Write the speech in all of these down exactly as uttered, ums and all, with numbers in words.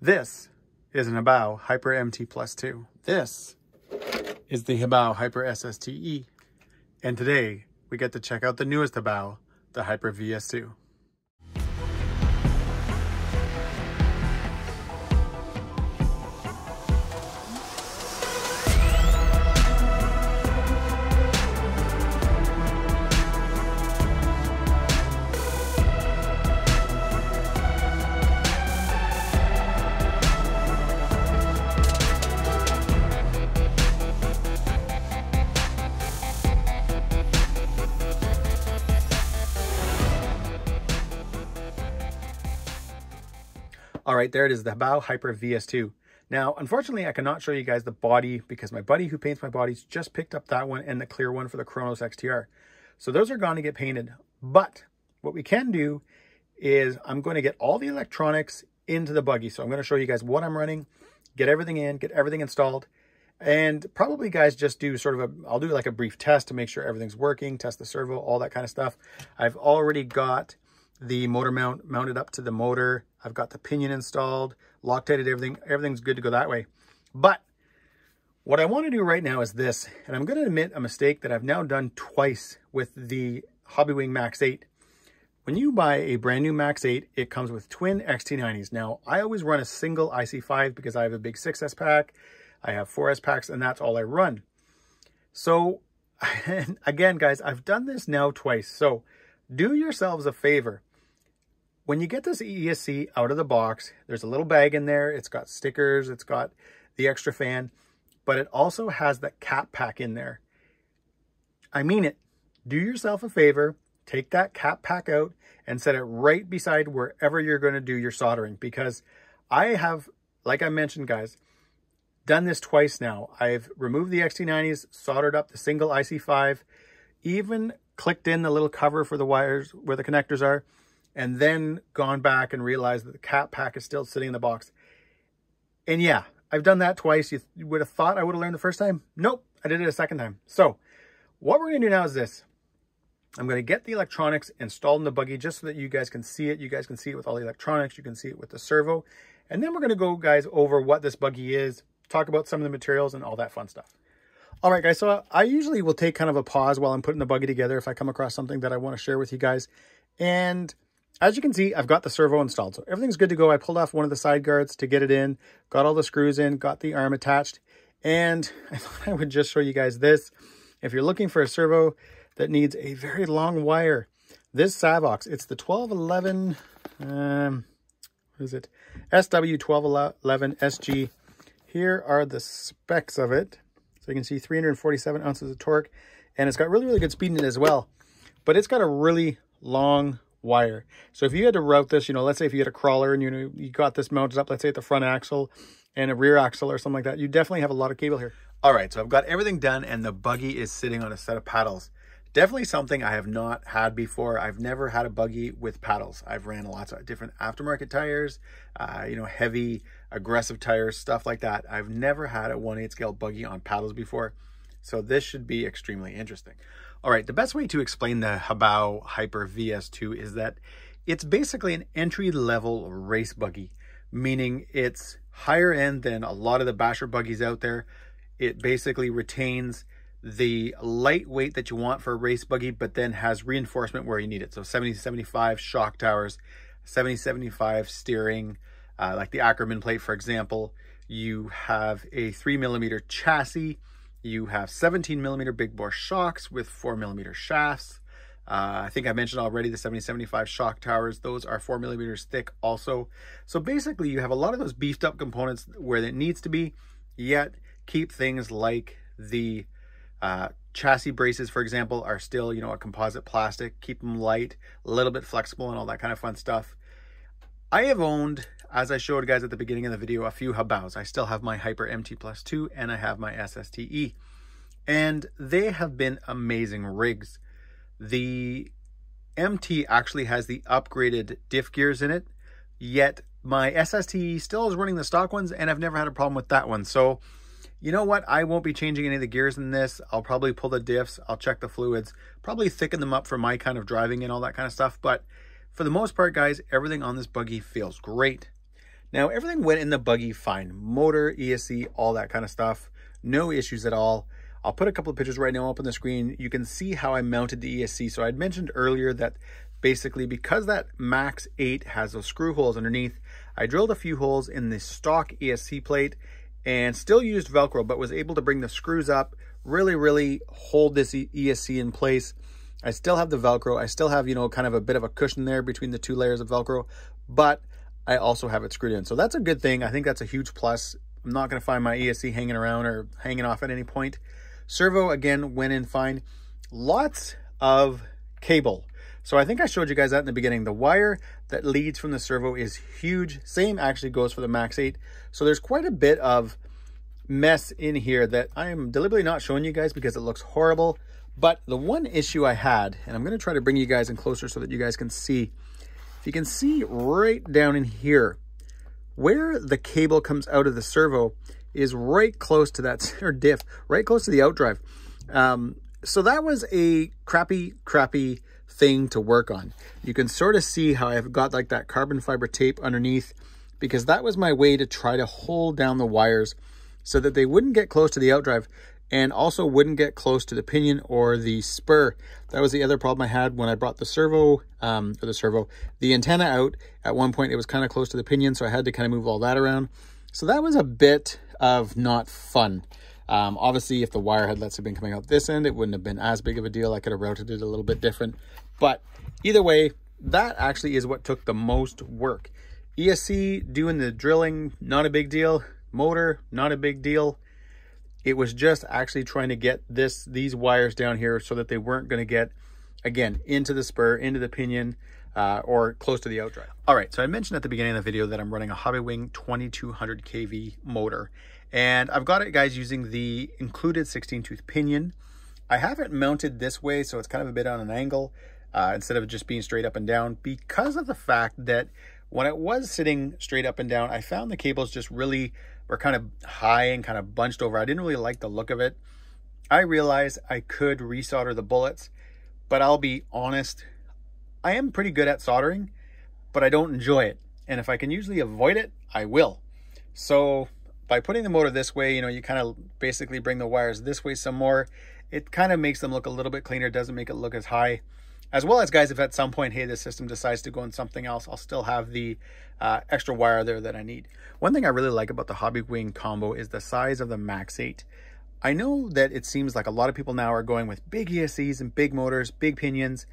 This is an Hobao Hyper M T Plus two. This is the Hobao Hyper S S T E. And today we get to check out the newest Hobao, the Hyper V S two. All right, there it is, the Hobao Hyper V S two. Now, unfortunately, I cannot show you guys the body because my buddy who paints my bodies just picked up that one and the clear one for the Chronos X T R. So those are going to get painted. But what we can do is I'm going to get all the electronics into the buggy. So I'm going to show you guys what I'm running, get everything in, get everything installed, and probably guys just do sort of a, I'll do like a brief test to make sure everything's working, test the servo, all that kind of stuff. I've already got the motor mount mounted up to the motor. I've got the pinion installed, Loctated everything. Everything's good to go that way. But what I want to do right now is this, and I'm going to admit a mistake that I've now done twice with the Hobbywing MAX eight. When you buy a brand new MAX eight, it comes with twin X T nineties. Now, I always run a single I C five because I have a big six S pack. I have four S packs, and that's all I run. So, and again, guys, I've done this now twice. So do yourselves a favor. When you get this E S C out of the box, there's a little bag in there. It's got stickers, it's got the extra fan, but it also has that cap pack in there. I mean it. Do yourself a favor, take that cap pack out and set it right beside wherever you're going to do your soldering, because I have, like I mentioned, guys, done this twice now. I've removed the X T nineties, soldered up the single I C five, even clicked in the little cover for the wires where the connectors are, and then gone back and realized that the cap pack is still sitting in the box. And yeah, I've done that twice. You would have thought I would have learned the first time. Nope, I did it a second time. So what we're gonna do now is this. I'm gonna get the electronics installed in the buggy just so that you guys can see it. You guys can see it with all the electronics. You can see it with the servo. And then we're gonna go, guys, over what this buggy is, talk about some of the materials and all that fun stuff. All right, guys, so I usually will take kind of a pause while I'm putting the buggy together if I come across something that I wanna share with you guys. And as you can see, I've got the servo installed, so everything's good to go. I pulled off one of the side guards to get it in, got all the screws in, got the arm attached, and I thought I would just show you guys this. If you're looking for a servo that needs a very long wire, this Savox, it's the twelve eleven, um, what is it? S W twelve eleven S G. Here are the specs of it. So you can see three hundred forty-seven ounces of torque, and it's got really, really good speed in it as well, but it's got a really long wire. So if you had to route this, you know, let's say if you had a crawler and you know you got this mounted up, let's say at the front axle and a rear axle or something like that, you definitely have a lot of cable here. All right, so I've got everything done and the buggy is sitting on a set of paddles. Definitely something I have not had before. I've never had a buggy with paddles. I've ran lots of different aftermarket tires, uh, you know, heavy, aggressive tires, stuff like that. I've never had a one eighth scale buggy on paddles before. So this should be extremely interesting. All right, the best way to explain the Hobao Hyper V S two is that it's basically an entry-level race buggy, meaning it's higher end than a lot of the basher buggies out there. It basically retains the lightweight that you want for a race buggy, but then has reinforcement where you need it. So seventy seventy-five shock towers, seventy seventy-five steering, uh, like the Ackerman plate, for example. You have a three millimeter chassis. You have seventeen millimeter big bore shocks with four millimeter shafts. Uh, I think I mentioned already the seventy seventy-five shock towers. Those are four millimeters thick also. So basically you have a lot of those beefed up components where it needs to be, yet keep things like the uh, chassis braces, for example, are still, you know, a composite plastic, keep them light, a little bit flexible and all that kind of fun stuff. I have owned, as I showed guys at the beginning of the video, a few Hobaos. I still have my Hyper M T Plus two and I have my S S T E. And they have been amazing rigs. The M T actually has the upgraded diff gears in it, yet my S S T E still is running the stock ones and I've never had a problem with that one. So you know what? I won't be changing any of the gears in this. I'll probably pull the diffs, I'll check the fluids, probably thicken them up for my kind of driving and all that kind of stuff. But for the most part, guys, everything on this buggy feels great. Now, everything went in the buggy fine. Motor, E S C, all that kind of stuff. No issues at all. I'll put a couple of pictures right now up on the screen. You can see how I mounted the E S C. So I'd mentioned earlier that basically because that MAX eight has those screw holes underneath, I drilled a few holes in the stock E S C plate and still used Velcro, but was able to bring the screws up, really, really hold this E S C in place. I still have the Velcro. I still have, you know, kind of a bit of a cushion there between the two layers of Velcro, but I also have it screwed in. So that's a good thing. I think that's a huge plus. I'm not going to find my E S C hanging around or hanging off at any point. Servo, again, went in fine. Lots of cable. So I think I showed you guys that in the beginning. The wire that leads from the servo is huge. Same actually goes for the MAX eight. So there's quite a bit of mess in here that I am deliberately not showing you guys because it looks horrible. But the one issue I had, and I'm going to try to bring you guys in closer so that you guys can see. If you can see right down in here, where the cable comes out of the servo is right close to that center diff, right close to the outdrive. Um, so that was a crappy, crappy thing to work on. You can sort of see how I've got like that carbon fiber tape underneath, because that was my way to try to hold down the wires so that they wouldn't get close to the outdrive and also wouldn't get close to the pinion or the spur. That was the other problem I had when I brought the servo, um, or the servo, the antenna out. At one point, it was kind of close to the pinion, so I had to kind of move all that around. So that was a bit of not fun. Um, obviously, if the wire had, let's say, been coming out this end, it wouldn't have been as big of a deal. I could have routed it a little bit different. But either way, that actually is what took the most work. E S C, doing the drilling, not a big deal. Motor, not a big deal. It was just actually trying to get this these wires down here so that they weren't going to get, again, into the spur, into the pinion, uh, or close to the outdrive. All right, so I mentioned at the beginning of the video that I'm running a Hobbywing twenty-two hundred K V motor. And I've got it, guys, using the included sixteen tooth pinion. I have it mounted this way, so it's kind of a bit on an angle, uh, instead of just being straight up and down, because of the fact that when it was sitting straight up and down, I found the cables just really were kind of high and kind of bunched over. I didn't really like the look of it. I realized I could resolder the bullets, but I'll be honest, I am pretty good at soldering, but I don't enjoy it. And if I can usually avoid it, I will. So by putting the motor this way, you know, you kind of basically bring the wires this way some more. It kind of makes them look a little bit cleaner. Doesn't make it look as high. As well as, guys, if at some point, hey, this system decides to go on something else, I'll still have the uh, extra wire there that I need. One thing I really like about the Hobbywing combo is the size of the MAX eight. I know that it seems like a lot of people now are going with big E S Cs and big motors, big pinions,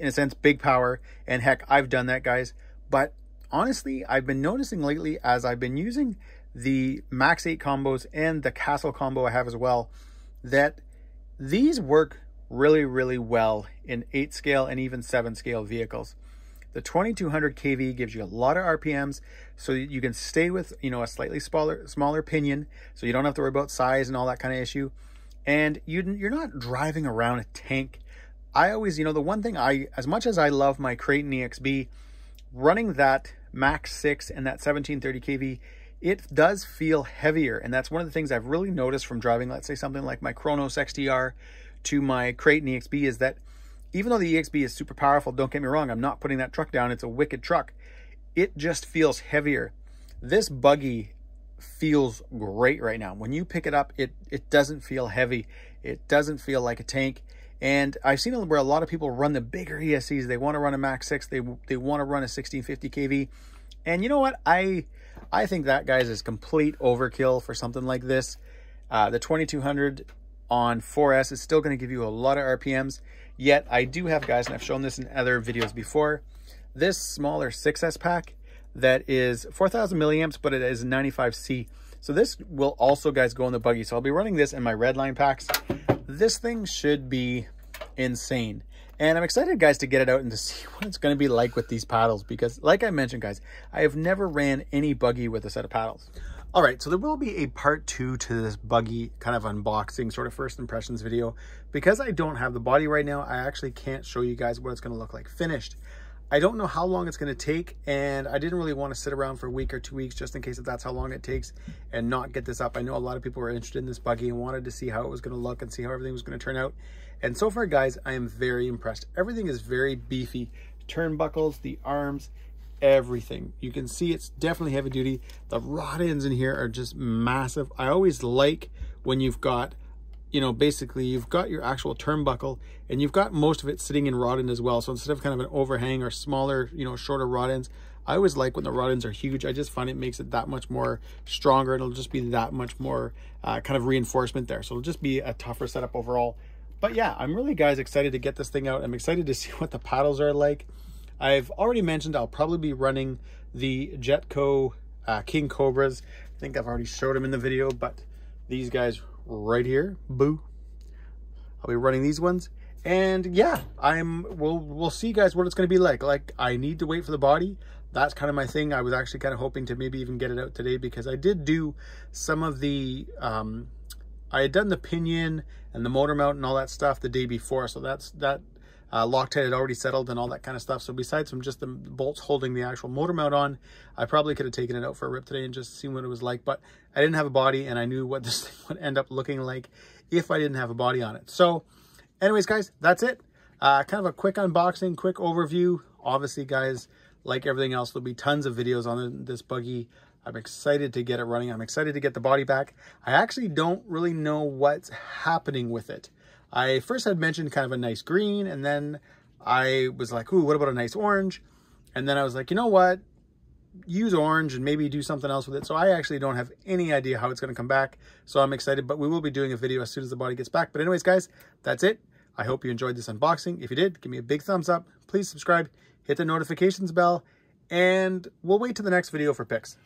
in a sense, big power. And heck, I've done that, guys. But honestly, I've been noticing lately as I've been using the MAX eight combos and the Castle combo I have as well, that these work really, really well in eight scale and even seven scale vehicles. The twenty-two hundred K V gives you a lot of R P Ms, so you can stay with, you know, a slightly smaller, smaller pinion, so you don't have to worry about size and all that kind of issue. And you, you're not driving around a tank. I always, you know, the one thing I, as much as I love my Kraton E X B, running that MAX six and that seventeen thirty K V, it does feel heavier. And that's one of the things I've really noticed from driving, let's say, something like my Chronos X T R to my Kraton E X B, is that even though the E X B is super powerful, don't get me wrong, I'm not putting that truck down, it's a wicked truck, it just feels heavier. This buggy feels great right now. When you pick it up, it, it doesn't feel heavy. It doesn't feel like a tank. And I've seen where a lot of people run the bigger E S Cs. They want to run a MAX six, they, they want to run a sixteen fifty K V. And you know what? I I think that, guys, is complete overkill for something like this. Uh, the twenty-two hundred on four S is still going to give you a lot of R P Ms. Yet I do have, guys, and I've shown this in other videos before, this smaller six S pack that is four thousand milliamps, but it is ninety-five C. So this will also, guys, go in the buggy. So I'll be running this in my Redline packs. This thing should be insane. And I'm excited, guys, to get it out and to see what it's going to be like with these paddles. Because like I mentioned, guys, I have never ran any buggy with a set of paddles. All right, so there will be a part two to this buggy kind of unboxing, sort of first impressions video. Because I don't have the body right now, I actually can't show you guys what it's going to look like finished. I don't know how long it's going to take. And I didn't really want to sit around for a week or two weeks just in case if that's how long it takes and not get this up. I know a lot of people were interested in this buggy and wanted to see how it was going to look and see how everything was going to turn out. And so far, guys, I am very impressed. Everything is very beefy. Turnbuckles, the arms, everything. You can see it's definitely heavy duty. The rod ends in here are just massive. I always like when you've got, you know, basically you've got your actual turnbuckle and you've got most of it sitting in rod end as well. So instead of kind of an overhang or smaller, you know, shorter rod ends, I always like when the rod ends are huge. I just find it makes it that much more stronger. It'll just be that much more uh, kind of reinforcement there. So it'll just be a tougher setup overall. But yeah, I'm really, guys, excited to get this thing out. I'm excited to see what the paddles are like. I've already mentioned I'll probably be running the Jetko uh, King Cobras. I think I've already showed them in the video, but these guys right here, boo. I'll be running these ones. And yeah, I'm we'll we'll see, guys, what it's going to be like. Like, I need to wait for the body. That's kind of my thing. I was actually kind of hoping to maybe even get it out today, because I did do some of the um I had done the pinion and the motor mount and all that stuff the day before, so that's that uh, Loctite had already settled and all that kind of stuff. So besides from just the bolts holding the actual motor mount on, I probably could have taken it out for a rip today and just seen what it was like, but I didn't have a body, and I knew what this thing would end up looking like if I didn't have a body on it. So anyways, guys, that's it. Uh, kind of a quick unboxing, quick overview. Obviously, guys, like everything else, there'll be tons of videos on this buggy. I'm excited to get it running. I'm excited to get the body back. I actually don't really know what's happening with it. I first had mentioned kind of a nice green, and then I was like, ooh, what about a nice orange? And then I was like, you know what? Use orange and maybe do something else with it. So I actually don't have any idea how it's going to come back. So I'm excited, but we will be doing a video as soon as the body gets back. But anyways, guys, that's it. I hope you enjoyed this unboxing. If you did, give me a big thumbs up. Please subscribe, hit the notifications bell, and we'll wait till the next video for pics.